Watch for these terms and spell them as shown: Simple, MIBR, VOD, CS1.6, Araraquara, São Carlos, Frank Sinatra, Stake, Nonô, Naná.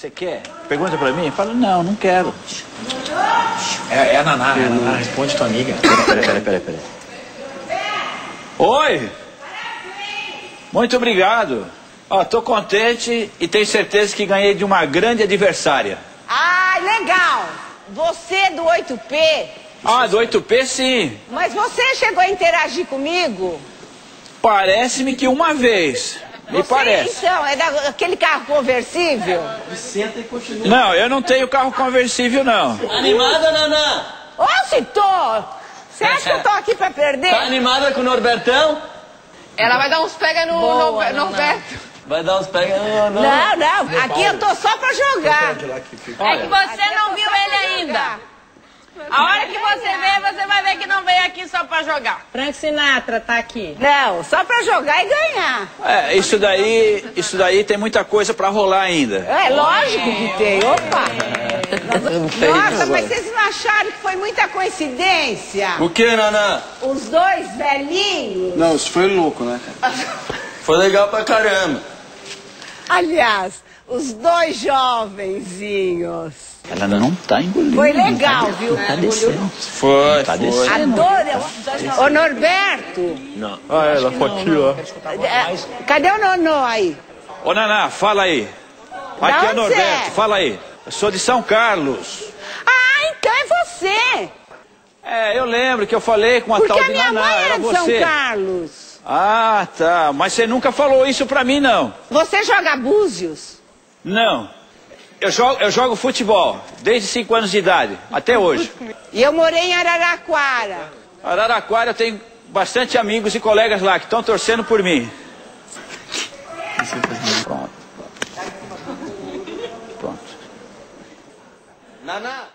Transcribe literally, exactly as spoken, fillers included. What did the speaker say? Você quer? Pergunta pra mim? Fala, não, não quero. É, é a Naná, é a Naná. Responde tua amiga. Peraí, peraí, peraí, peraí. Oi! Muito obrigado. Ó, tô contente e tenho certeza que ganhei de uma grande adversária. Ah, legal! Você é do oito P? Ah, do oito P sim. Mas você chegou a interagir comigo? Parece-me que uma vez. Me você, parece. Então, é daquele carro conversível? Senta e continua. Não, eu não tenho carro conversível, não. Tá animada, Naná? Ô, se tô! Você acha que eu tô aqui pra perder? Tá animada com o Norbertão? Ela vai dar uns pega no Boa, no, Norberto. Vai dar uns pega no... Não, não, não. Aqui eu tô só pra jogar. É que você não viu ele ainda. A hora que você vê, você vai ver que não veio aqui só pra jogar. Frank Sinatra tá aqui. Não, só pra jogar e ganhar. É, isso daí, isso daí tem muita coisa pra rolar ainda. É, lógico que tem, opa. Nossa, mas vocês não acharam que foi muita coincidência? O que, Naná? Os dois velhinhos. Não, isso foi louco, né, cara? Foi legal pra caramba. Aliás, os dois jovenzinhos. Ela não tá engolindo. Foi legal, tá, viu? Tá descendo. Foi, tá descendo. Adoro. Ô, Norberto. Não. Ah, ela foi aqui, ó. Cadê o Nonô aí? Ô, Naná, fala aí. Aqui é o Norberto, fala aí. Eu sou de São Carlos. Ah, então é você. É, eu lembro que eu falei com a tal de Naná, era você. Porque a minha mãe é de São Carlos. Ah, tá. Mas você nunca falou isso pra mim, não. Você joga búzios? Não. Eu jogo, eu jogo futebol, desde cinco anos de idade, até hoje. E eu morei em Araraquara. Araraquara, eu tenho bastante amigos e colegas lá que estão torcendo por mim. Pronto. Pronto. Naná.